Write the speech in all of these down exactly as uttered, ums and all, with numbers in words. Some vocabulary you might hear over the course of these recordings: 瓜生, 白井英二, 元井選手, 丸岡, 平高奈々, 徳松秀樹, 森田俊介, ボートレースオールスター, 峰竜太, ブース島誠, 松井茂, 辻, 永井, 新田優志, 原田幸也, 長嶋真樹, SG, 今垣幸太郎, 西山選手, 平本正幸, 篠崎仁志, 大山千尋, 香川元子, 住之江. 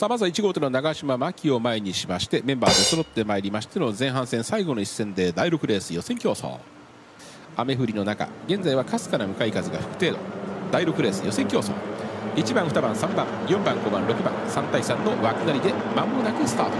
さあまずはいち号というのは長嶋真樹を前にしましてメンバーで揃ってまいりましての前半戦最後の一戦でだいろくレース予選競争。雨降りの中現在はかすかな向かい風が吹く程度。だいろくレース予選競争いちばん、にばん、さんばん、よんばん、ごばん、ろくばんさん対さんの枠なりでまもなくスタート。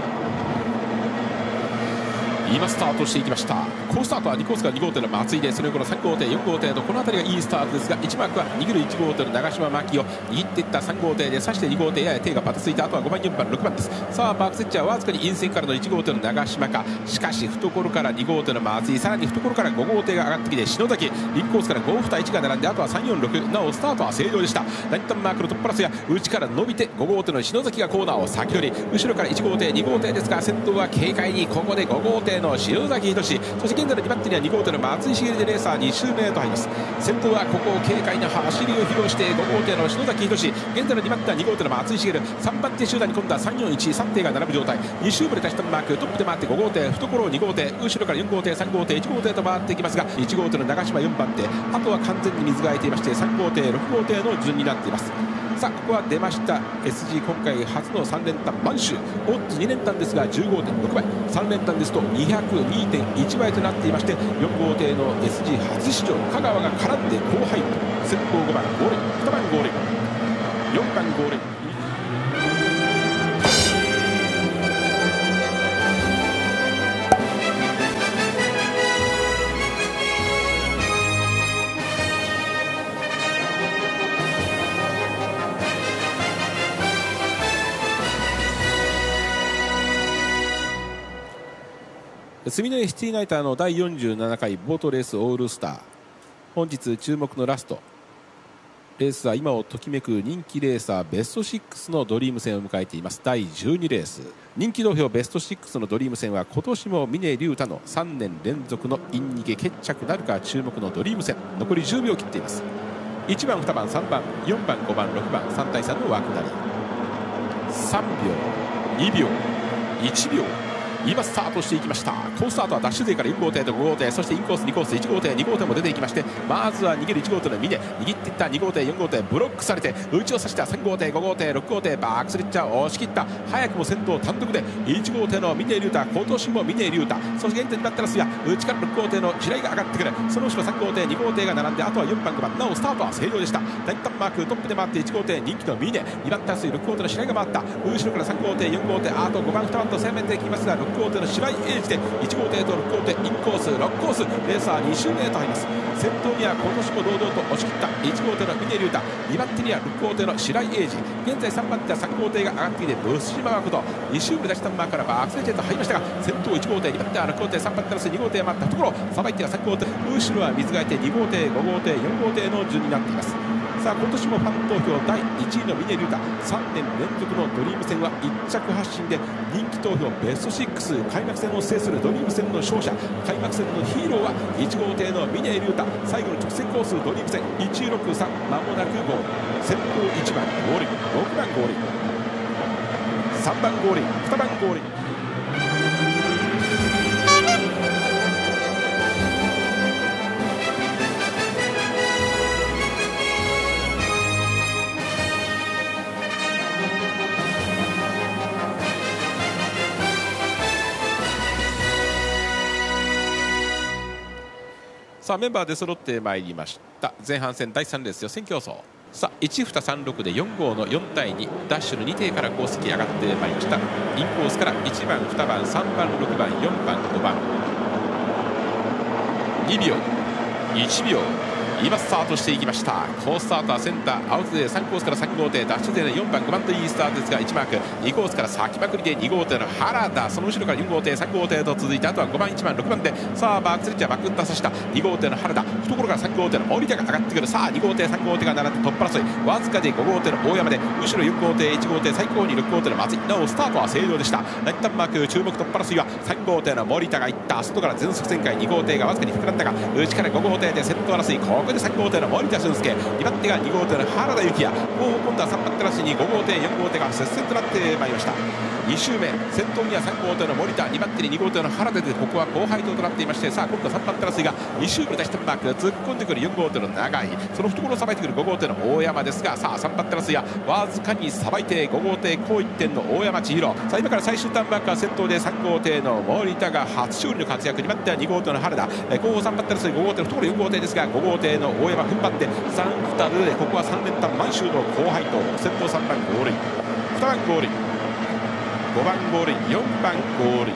今スタートしていきました。好スタートはにコースからに号艇の松井で、その横のさん号艇、よん号艇とこの辺りがいいスタートですが、いちマークは逃げるいち号艇の長嶋真樹を握っていったさん号艇で、さしてに号艇やや手がバタついた。あとはごばん、よんばん、ろくばんです。さあバックセッチャーわずかに陰線からのいち号艇の長嶋か、しかし懐からに号艇の松井、さらに懐からご号艇が上がってきて篠崎、いちコースからご、に、いちが並んで、あとはさん、よん、ろく、なおスタートは正常でした。ラインタンマークのトップラスや内から伸びてご号艇の篠崎がコーナーを先取り、後ろからいち号艇、に号艇ですが先頭は軽快に、ここでご号艇の篠崎仁志、そして現在のにばん手にはに号艇の松井茂でレーサーに周目へと入ります。先頭はここを軽快な走りを披露してご号艇の篠崎仁志、現在のにばん手はに号艇の松井茂、さんばん手集団に今度はさん、よん、いち、さん艇が並ぶ状態、に周目でタッチタンマークトップで回ってご号艇、懐をに号艇、後ろからよん号艇、さん号艇、いち号艇と回っていきますが、いち号艇の長嶋よんばん手、あとは完全に水が空いていましてさん号艇、ろく号艇の順になっています。さあここは出ました エスジー 今回初のさん連単満州、オッズに連単ですが じゅうごてんろく 倍、さん連単ですと にひゃくにてんいち 倍となっていまして、よん号艇の エスジー 初出場香川が絡んで後輩、先頭ごばんゴールイン、にばんゴールイン、よんばんゴールイン。住之江シティナイターの第よんじゅうなな回ボートレースオールスター、本日注目のラストレースは今をときめく人気レーサーベストろくのドリーム戦を迎えています。第じゅうにレース人気投票ベストろくのドリーム戦は今年も峰竜太のさんねん連続のイン逃げ決着なるか注目のドリーム戦、残りじゅうびょう切っています。いちばん、にばん、さんばん、よんばん、ごばん、ろくばんさん対さんの枠なり、さんびょう、にびょう、いちびょう、今スタートしていきました。好スタートはダッシュ勢からよん号艇とご号艇、そしてインコースにコース、いち号艇、に号艇も出ていきまして、まずは逃げるいち号艇の峰、握っていったに号艇、よん号艇ブロックされて内を差したさん号艇、ご号艇、ろく号艇、バックスレッチャーを押し切った。早くも先頭単独でいち号艇の峰竜太、今年も峰竜太、そして現在になったらすや内からろく号艇の白井が上がってくる、その後ろさん号艇、に号艇が並んで、あとはよんばん、ごばん、なおスタートは正常でした。ラインタンマークトップで回っていち号艇人気の峰、にばん手争いろく号艇の白井が回った、後ろからさん号艇、よん号艇、あとごばん、にばんと攻めていきますが、ろく号艇の白井英二でいち号艇とろく号艇インコース、ろくコースレーサーに周目へと入ります。先頭には今年も堂々と押し切ったいち号艇の峰竜太、にばん手にはろく号艇の白井英二、現在さんばん手はさん号艇が上がってきてブッシュマークとに周目出したマークからバックセッチへと入りましたが、先頭いち号艇、にばん手はろく号艇、さんばん手はに号艇待ったところ、さばいてはさん号艇、後ろは水が空いてに号艇、ご号艇、よん号艇の順になっています。さあ今年もファン投票だいいちいの峰竜太、さんねん連続のドリーム戦はいち着発進で人気投票ベストろく、開幕戦を制するドリーム戦の勝者、開幕戦のヒーローはいち号艇の峰竜太、最後の直線コースドリーム戦いちろくさん、まもなくゴール、先頭いちばんゴールイン、ろくばんゴールイン、さんばんゴールイン、にばんゴールイン。さあメンバーで揃ってまいりました。前半戦だいさんレース予選競争、さあいち、に、さん、ろくでよん号のよん対にダッシュのに艇からコースに上がってまいりました。インコースからいちばん、にばん、さんばん、ろくばん、よんばん、ごばん、にびょう、いちびょう、今スタートしていきました。好スタートはセンター青津勢さんコースからさん号艇、ダッシュ勢のよんばん、ごばんといいスタートですがいちマーク、にコースから先まくりでに号艇の原田、その後ろからよん号艇、さん号艇と続いて、あとはごばん、いちばん、ろくばんで、さあバックスレッチャーバックッタ刺したに号艇の原田、懐からさん号艇の森田が上がってくる、さあに号艇、さん号艇が並んでトップ争い、わずかでご号艇の大山で、後ろよん号艇、いち号艇、最高にろく号艇の松井、なおスタートは正常でした。ラインタンマーク注目トップ争いはさん号艇の森田がいった、外から全速旋回に号艇がわずかに膨らんだが内からご号艇で先頭争い、ここでさん号艇の森田俊介、にばん手がに号艇の原田幸也、後方今度はさんばん手らしにご号艇、よん号艇が接戦となってまいりました。に周目、先頭にはさん号艇の森田、に番手にに号艇の原田で、ここは後輩となっていまして、さあ今度はさん番手争いがに周目でひとマーク、突っ込んでくるよん号艇の永井、その懐をさばいてくるご号艇の大山ですが、さあさん番手争いはわずかにさばいてご号艇高一点の大山千尋、さあ今から最終ターンマークは先頭でさん号艇の森田が初勝利の活躍、に番手はに号艇の原田、後方さん番手争いご号艇の懐よん号艇ですが、ご号艇の大山踏ん張ってさんターンで、ここはさん連単満州の後輩と先頭さん番ゴールイン、に番ゴールイン、ご番ゴールイン、よん番ゴールイン。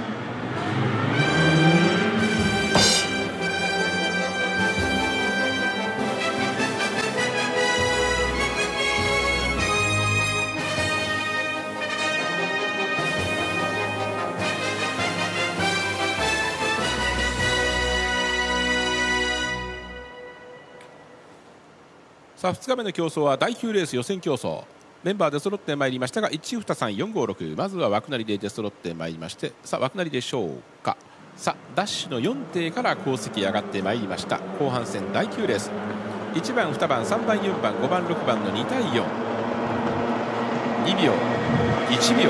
さあふつかめの競争はだいきゅうレース予選競争。メンバーで揃ってまいりましたが、いち、に、さん、よん、ご、ろく、まずは枠なりで出揃ってまいりまして、さあ枠なりでしょうか。さあダッシュのよん艇から後席上がってまいりました。後半戦だいきゅうレース、いちばん、にばん、さんばん、よんばん、ごばん、ろくばんのに対よん、にびょう、いちびょう、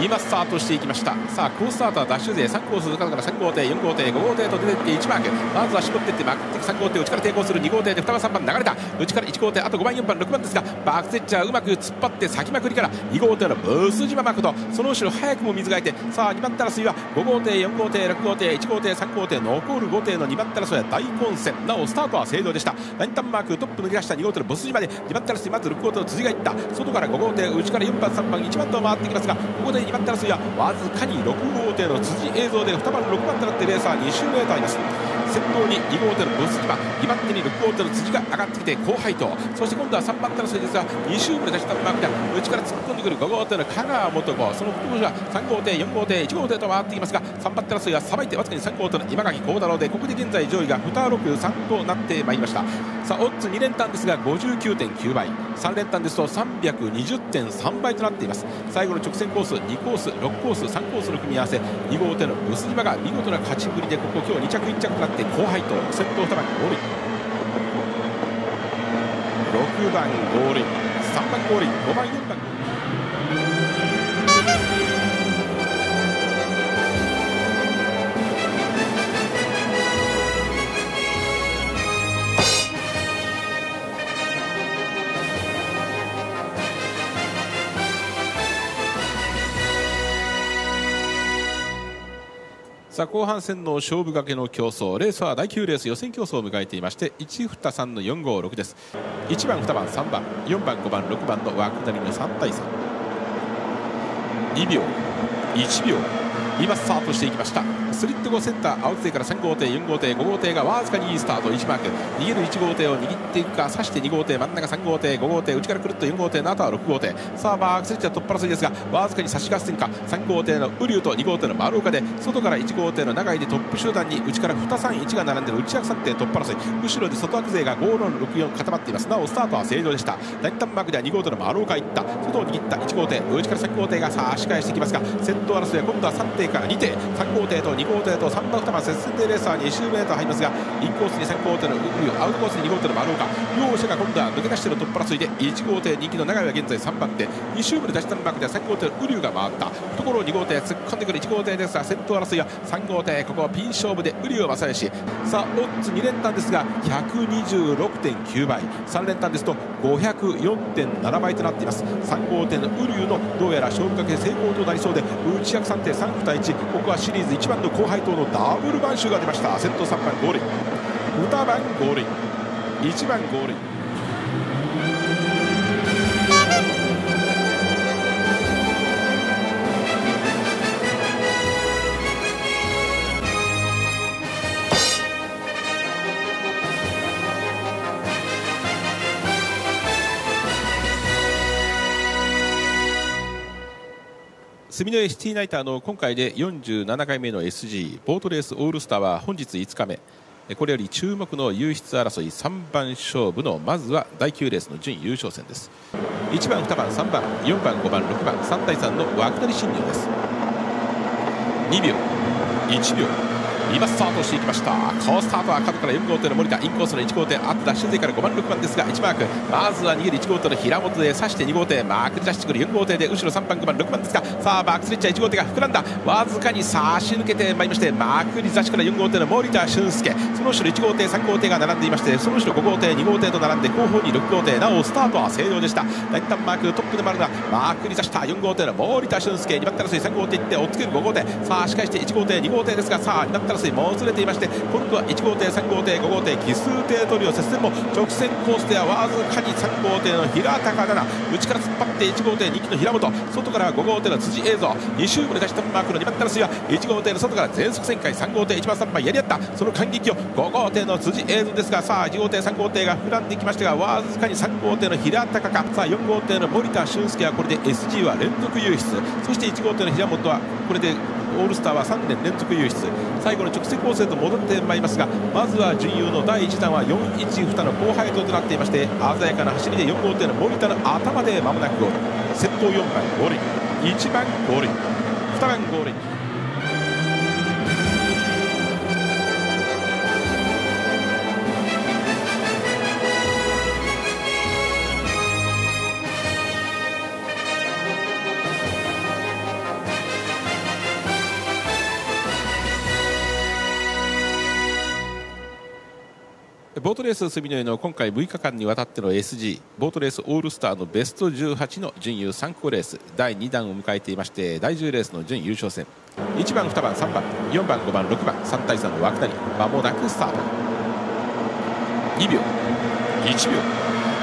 今スタートしていきました。さあ好スタートはダッシュ勢さんコースからさん号艇、よん号艇、ご号艇と出てっていちマーク、まずは絞っていってまくってさん号艇、内から抵抗するに号艇でにばん、さん番流れた、内からいち号艇、あとご番、よんばん、ろく番ですが、バックステッチャーうまく突っ張って先まくりからに号艇のブース島誠、その後ろ早くも水がいて、さあに番手争いはご号艇、よん号艇、ろく号艇、いち号艇、さん号艇、残るご艇のに番手争いは大混戦、なおスタートは正常でした。ラインターンマークトップ抜け出したに号艇のボス島でに番手争い、まずろく号艇の辻がいった、外からご号艇、内からよん番、さんばん、いち番と回ってきますが、ここでに番手争いはわずかにろく号艇の辻映像でに番、ろく番となってレーサーに周目へとあります。先頭にに号艇のブス島、に番手にろく号艇の辻が上がってきて後輩と、そして今度はさん番手の選手ですが、に周目で出したマークで内から突っ込んでくるご号艇の香川元子、その後ろがさん号艇、よん号艇、いち号艇と回ってきますが、さん番手の選手がさばいてわずかにさん号艇の今垣幸太郎で、ここで現在上位がに、ろく、さんとなってまいりました。さあオッズに連単ですが ごじゅうきゅうてんきゅう 倍、さん連単ですと さんびゃくにじゅってんさん 倍となっています。最後の直線コースにコース、ろくコース、さんコースの組み合わせ、に号艇のブス島が見事な勝ちぶりで、ここ今日に着いっ着となって後輩と先頭に番ゴールイン、ろく番ゴールイン、さん番ゴールイン、ご番、よん番ゴールイン。さあ後半戦の勝負がけの競争、レースはだいきゅうレース予選競争を迎えていまして、いち、に、さんのよん、ご、ろくです。いちばん、にばん、さんばん、よんばん、ごばん、ろくばんの枠なりのさん対さん、にびょう、いちびょう、今スタートしていきました。スリット後センター青津からさん号艇、よん号艇、ご号艇がわずかにいいスタート、いちマーク、逃げるいち号艇を握っていくか、刺してに号艇、真ん中さん号艇、ご号艇、内からくるっとよん号艇の後はろく号艇、さあバークスイッチは突破争いですが、わずかに差し合戦か、さん号艇の瓜生とに号艇の丸岡で、外からいち号艇の永井でトップ集団に内からに、さん、いちが並んで内枠さん艇突破争い、後ろで外枠勢がご、ろく、よん固まっています。なおスタートは正常でした。ラインタンマークではに号艇の丸岡いった、外を握ったいち号艇、内からさん号艇が差し返してきますが、先頭争いは今度はさん艇からに艇、さん号艇とに号艇とさん番、に番接戦でレースはに周目へと入りますが、インコースにさん号艇のウグユ、アウトコースにに号艇の丸岡、両者が今度は抜け出しての突破争いで、いち号艇人気の永井は現在さん番手、に周目で出したマークではさん号艇の瓜生が回ったところをに号艇突っ込んでくるいち号艇ですが、先頭争いはさん号艇、ここはピン勝負で瓜生は正義。さあオッズに連単ですが ひゃくにじゅうろくてんきゅう 倍、さん連単ですと ごひゃくよんてんなな 倍となっています。さん号艇の瓜生のどうやら勝負かけ成功となりそうで、内約さん艇さん対いち、ここはシリーズいち番の後輩党のダブル満州が出ました。先頭さん番ゴールイン、に番ゴールイン、いち番ゴールイン。住之江シティナイターの今回でよんじゅうなな回目の エスジー ボートレースオールスターは本日いつ日目、これより注目の優出争いさん番勝負のまずはだいきゅうレースの準優勝戦です。いち番、に番、さん番、よん番、ご番、ろく番、さん対さんの枠なり進入です。にびょう、いちびょう、今スタートしていきました。好スタートはカブからよん号艇の森田、インコースのいち号艇あった修正からごばんろくばんですがいちマーク、まずは逃げるいち号艇の平本で刺してに号艇マークで出してくるよん号艇で後ろさんばんごばんろくばんですが、さあバックスレッチャーいち号艇が膨らんだ、わずかに差し抜けてまいりまして、マークに差しからよん号艇の森田俊介、その後ろいち号艇さん号艇が並んでいまして、その後ろご号艇に号艇と並んで後方にろく号艇、なおスタートは正常でした。大胆マークトップで回るがマークに差したよん号艇の森田俊介、にばん手争いさん号艇いって追っつけるご号艇、さあしかしいち号艇に号艇ですが、さあにばん手争いもつれていまして、今度はいち号艇さん号艇ご号艇奇数艇と両接戦も直線コースではわずかにさん号艇の平高奈々、内から突っ張っていち号艇人気の平本、外からはご号艇の辻映像、に周後に出したマークのにばん手争いはいち号艇の外から全速旋回、さん号艇いちばんさんばんやり合った、その間隙をご号艇の辻映像ですが、さあいち号艇さん号艇が膨らんできましたが、わずかにさん号艇の平高か、さあよん号艇の森田俊介はこれで エスジー は連続優勝、そしていち号艇の平本はこれでオールスターはさんねん連続優勝、最後の直線コースへと戻ってまいりますが、まずは準優のだいいち弾はよんいちにの後輩となっていまして、鮮やかな走りでよん号艇の森田の頭でまもなくゴール、先頭よんばんゴール、いちばんゴール、にばんゴール。ボートレースすみの湯の今回むいかかんにわたっての エスジー ボートレースオールスターのベストじゅうはちの準優さん校レースだいに弾を迎えていまして、だいじゅうレースの準優勝戦いちばんにばんさんばんよんばんごばんろくばんさん対さんの枠なり、間もなくスタートにびょういちびょう、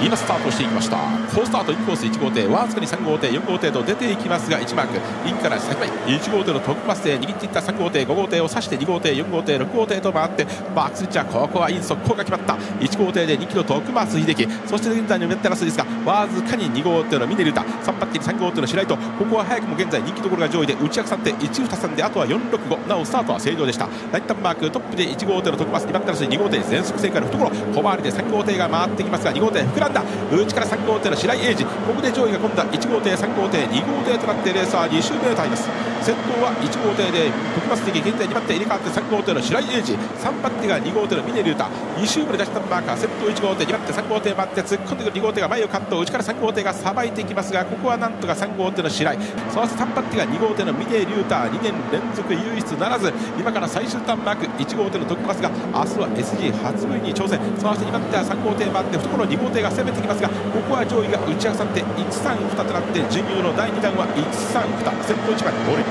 今スタートしていきました。好スタートいちコースいち号艇、わずかにさん号艇よん号艇と出ていきますが、いちマークインから先輩いち号艇のトップバスで握っていったさん号艇ご号艇を刺してに号艇よん号艇ろく号艇と回って、バックスイッチャーここはイン速攻が決まった。いち号艇でにキロ徳松秀樹、そして現在のメッタラスですが、わずかにに号艇のミネルタさんばん手にさん号艇の白井と、ここは早くも現在人気どころが上位で内約さん手いちにさんで、あとはよんろくご、なおスタートは正常でした。ラインタンマークトップでいち号艇の徳松、にばん手争いに号艇全速旋回の懐小回りでさん号艇が回ってきますが、に号艇膨ら内からさん号艇の白井英二、ここで上位が今度はいち号艇さん号艇に号艇となって、レースはに周目を耐えます。先頭はいち号艇で徳松的現在にばん手入れ替わってさん号艇の白井英二、さんばん手がに号艇の峰竜太、に周目で出したマーカー先頭いち号艇にばん手さん号艇回って突っ込んでくるに号艇が前をカット、内からさん号艇がさばいていきますが、ここはなんとかさん号艇の白井、そしてさんばん手がに号艇の峰竜太、にねん連続唯一ならず、今から最終ターンマークいち号艇の徳松が明日は エスジー 初部に挑戦、そしてにばん手はさん号艇回って懐に号艇が攻めてきますが、ここは上位が打ち合わさっていちさんにとなって、準優のだいに弾はひゃくさんに、先頭いちばんゴール、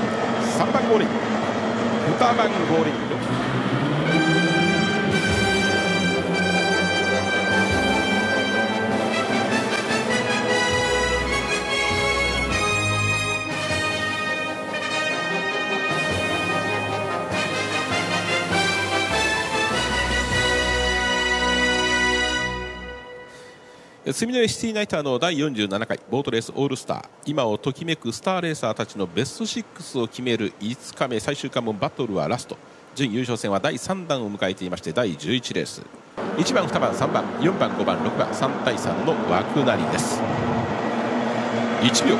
さんばんゴール、にばんゴール。すみの湯シティナイターの第よんじゅうななかいボートレースオールスター、今をときめくスターレーサーたちのベストろくを決めるいつかめ、最終関門バトルはラスト、準優勝戦はだいさん弾を迎えていまして、だいじゅういちレースいちばんにばんさんばんよんばんごばんろくばんさん対さんの枠なりです。いちびょう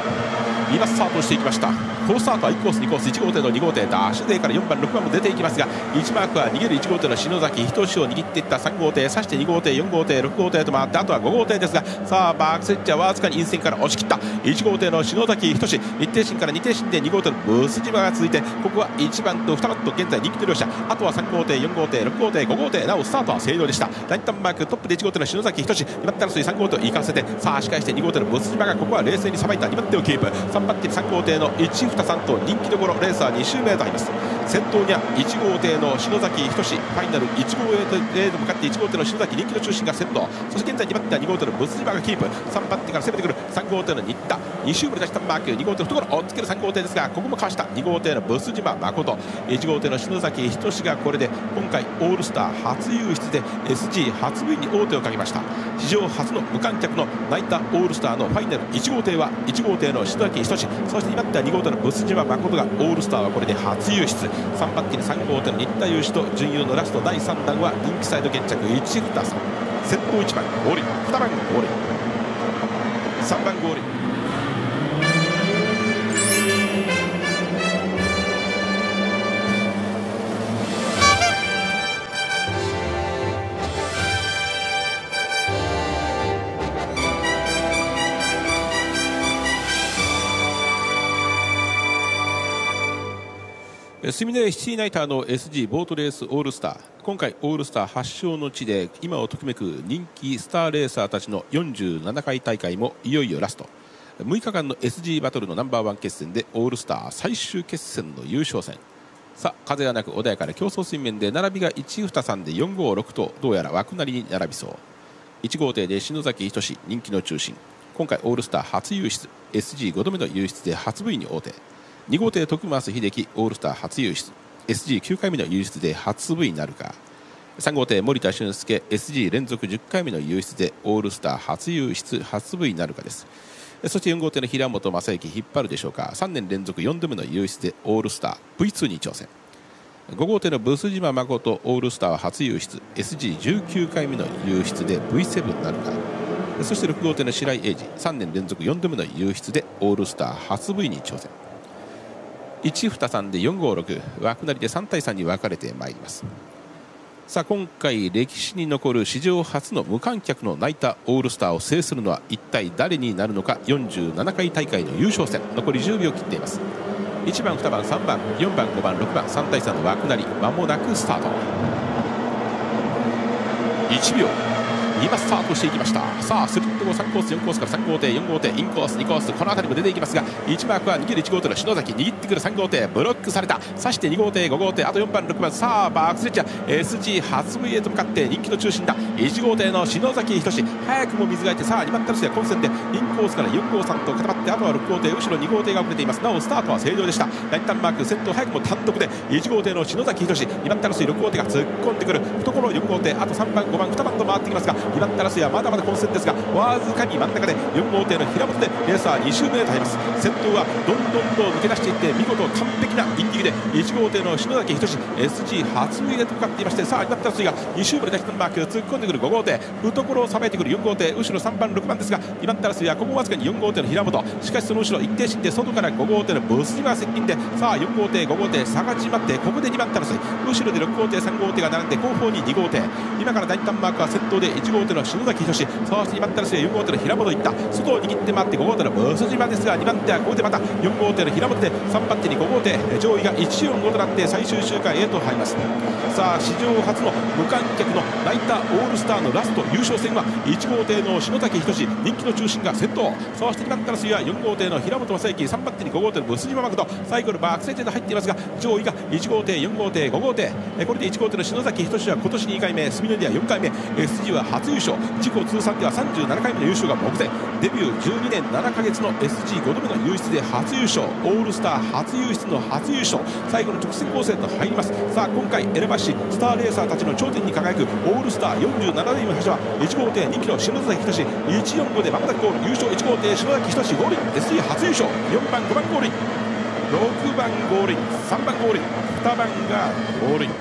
今スタートしていきました。好スタートはいちコースにコースいち号艇のに号艇、ダッシュ勢からよんばんろくばんも出ていきますが、いちマークは逃げるいち号艇の篠崎仁志を握っていったさん号艇、刺してに号艇よん号艇ろく号艇と回って、あとはご号艇ですが、さあバークスイッチはわずかに陰線から押し切ったいち号艇の篠崎仁志、一艇身からに艇身でに号艇のブース島が続いて、ここはいちばんとにばんと現在人気の両者、あとはさん号艇よん号艇ろく号艇ご号艇、なおスタートは正常でした。ラインタンマークトップでいち号艇の篠崎仁志、にばん手争いさん号艇を行かせて、さあしかしてに号艇のブース島がここは冷静にさばいた、にばん手をキープ、さんばん手にさん号艇のいち、に、さんと人気どころ、レースはに周目へと入ります。先頭にはいち号艇の篠崎仁志、ファイナルいち号へと向かっていち号艇の篠崎人気の中心が先頭、そして現在にばん手はに号艇のブスリバがキープ、さんばん手から攻めてくるさん号艇の新田、に周目で出したマークに号艇のところ追っつけるさん号艇ですが、ここもかわしたに号艇のブスリバ誠、いち号艇の篠崎仁志がこれで今回オールスター初優出で エスジー 初 V に王手をかけました。史上初の無観客のナイターオールスターのファイナルいち号艇はいち号艇の篠崎仁志、そしてにばん手はに号艇のブスジマ誠がオールスターはこれで初優出、さん番手にさん号艇の新田優志と準優のラストだいさん弾は人気サイド決着いちセッターさん、先頭いちばんゴール、にばんゴール、さんばんゴール。すみだシティナイターの エスジー ボートレースオールスター、今回オールスター発祥の地で今をときめく人気スターレーサーたちのよんじゅうななかい大会もいよいよラスト。むいかかんの エスジー バトルのナンバーワン決戦でオールスター最終決戦の優勝戦。さあ風はなく穏やかな競争水面で並びがいち、に、さんでよん、ご、ろくとどうやら枠なりに並びそう。いちごうていで篠崎仁人気の中心、今回オールスター初優出、 エスジーごどめの優出で初 ブイ に応手。にごうてい徳増秀樹オールスター初優出、 エスジーきゅうかいめの優出で初 ブイ になるか。さんごうてい森田俊介 エスジー 連続じゅっかいめの優出でオールスター初優出初 ブイ になるかです。そしてよんごうていの平本正幸引っ張るでしょうか。さんねんれんぞくよんどめの優出でオールスター ブイツー に挑戦。ごごうていのブス島誠オールスター初優出 エスジーじゅうきゅうかいめの優出で ブイセブン になるか。そしてろくごうていの白井英二さんねんれんぞくよんどめの優出でオールスター初 ブイ に挑戦。いち、に、さんでよん、ご、ろく枠なりでさんたいさんに分かれてまいります。さあ今回歴史に残る史上初の無観客のナイターオールスターを制するのは一体誰になるのか。よんじゅうななかい大会の優勝戦、残りじゅうびょう切っています。いちばん、にばん、さんばん、よんばん、ごばん、ろくばんさんたいさんの枠なり、間もなくスタート。いちびょう、今スタートしていきました。さあスリット後さんコースよんコースからさんごうていよんごうていインコースにコース、この辺りも出ていきますが、いちマークは逃げるいちごうていの篠崎、握ってくるさんごうていブロックされた。さしてにごうていごごうていあとよんばんろくばん、さあバークスレッチャー エスジー 初 ブイ へと向かって人気の中心だ。いちごうていの篠崎仁志早くも水がいて、さあにばんたるしが混戦でインコースからよんごうさんと固まって、あとはろくごうてい後ろにごうていが遅れています。なおスタートは正常でした。ラインタンマーク先頭早くも単独でいちごうていの篠崎仁志、にばんたるしろくごうていが突っ込んでくる。懐よんごうていあとさんばんごばんにばんと回ってきますが、にばんたらすやまだまだ混戦ですが、わずかに真ん中でよんごうていの平本でレーサーにしゅうめへと入ります。先頭はどんどんと抜け出していって、見事完璧なギリギリでいちごうていの篠崎仁志 エスジー 初ブイへと向かっていまして、さあにばんたらすがにしゅうめでマーク突っ込んでくるごごうてい、懐をさばいてくるよんごうてい後ろさんばんろくばんですが、にばんたらすやここわずかによんごうていの平本、しかしその後ろ一定進で外からごごうていのブスリが接近で、さあよんごうていごごうてい差が縮まって、ここでにばんたらす後ろでろくごうていさんごうていが並んで、後方ににごうてい、今から第一弾マークは先頭でいちごうていの篠崎仁志、そしてにばん手のよんごうていの平本いった。外を握って回ってごごうていのブス島ですが、にばんてはここでまたよんごうていの平本で、さんばんてにごごうてい上位がいち、よん、ごとなって最終周回へと入ります。さあ史上初の無観客のナイターオールスターのラスト優勝戦はいちごうていの篠崎仁志、人気の中心が先頭、そしてにばん手のよんごうていの平本正幸、さんばんてにごごうていのブス島誠、最後のバックセンチで入っていますが、上位がいちごうていよんごうていごごうてい、これでいちごうていの篠崎仁志は今年にかいめ、住根ではよんかいめ、 エスジー は初優勝、自己通算ではさんじゅうななかいめの優勝が目前。デビューじゅうにねんななかげつの エスジーごどめの優出で初優勝、オールスター初優出の初優勝、最後の直線構成と入ります。さあ今回選ばしスターレーサーたちの頂点に輝くオールスターよんじゅうななレーンの覇者はいちごうてい人気の篠崎仁志、いち、よん、ごでまもなくゴール、優勝いちごうてい篠崎仁志ゴールイン、 エスジー 初優勝、よんばんごばんゴールイン、ろくばんゴールイン、さんばんゴールイン、にばんがゴールイン。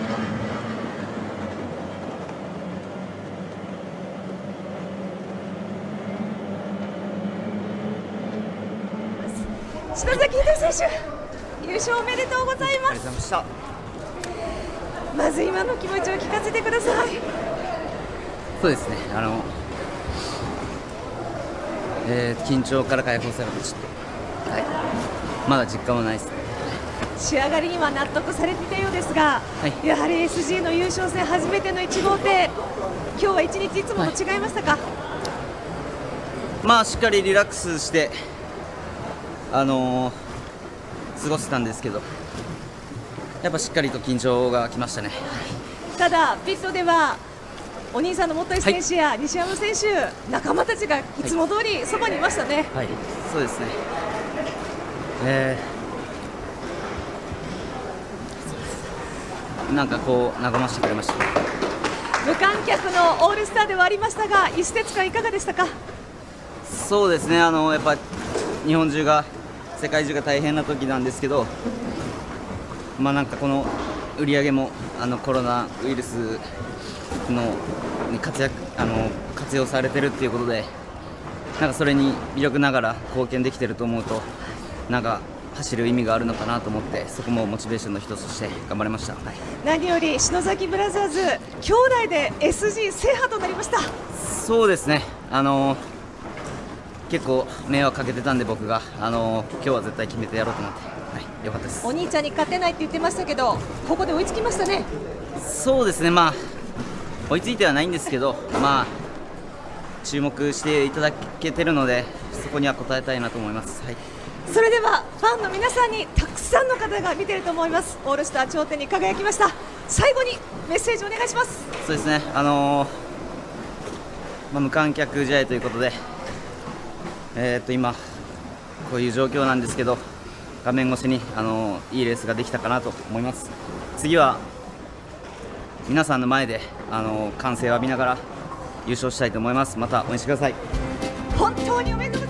篠崎仁選手、優勝おめでとうございます。ありがとうございました。まず今の気持ちを聞かせてください。そうですね、あの、えー、緊張から解放されて、ちょっと、はい、まだ実感はないですね。仕上がりには納得されていたようですが、はい、やはり エスジー の優勝戦初めてのいちごうてい、今日は一日いつもと違いましたか？はい、まあしっかりリラックスしてあのー、過ごせたんですけど、やっぱしっかりと緊張がきましたね。ただピットではお兄さんの元井選手や西山選手、はい、仲間たちがいつも通りそばにいましたね。はい、はい、そうですね、えー、なんかこう和ましてくれました。無観客のオールスターではありましたが、一節間いかがでしたか？そうですね、あのやっぱ日本中が世界中が大変な時なんですけど、まあなんかこの売り上げもあのコロナウイルスのに活躍あの活用されてるっていうことで、なんかそれに微力ながら貢献できてると思うと、なんか走る意味があるのかなと思って、そこもモチベーションの一つとして頑張れました。はい、何より篠崎ブラザーズ兄弟で エスジー 制覇となりました。そうですね、あの結構迷惑かけてたんで、僕があの今日は絶対決めてやろうと思って。はい。良かったです。お兄ちゃんに勝てないって言ってましたけど、ここで追いつきましたね。そうですね、まあ追いついてはないんですけどまあ注目していただけてるので、そこには応えたいなと思います、はい。それではファンの皆さんにたくさんの方が見てると思います。オールスター頂点に輝きました。最後にメッセージお願いします。そうですね、あのーまあ、無観客試合ということで、えー、っと今こういう状況なんですけど、画面越しに、あのー、いいレースができたかなと思います。次は皆さんの前で、あのー、歓声を浴びながら優勝したいと思います。また応援してください。本当におめでとうございます。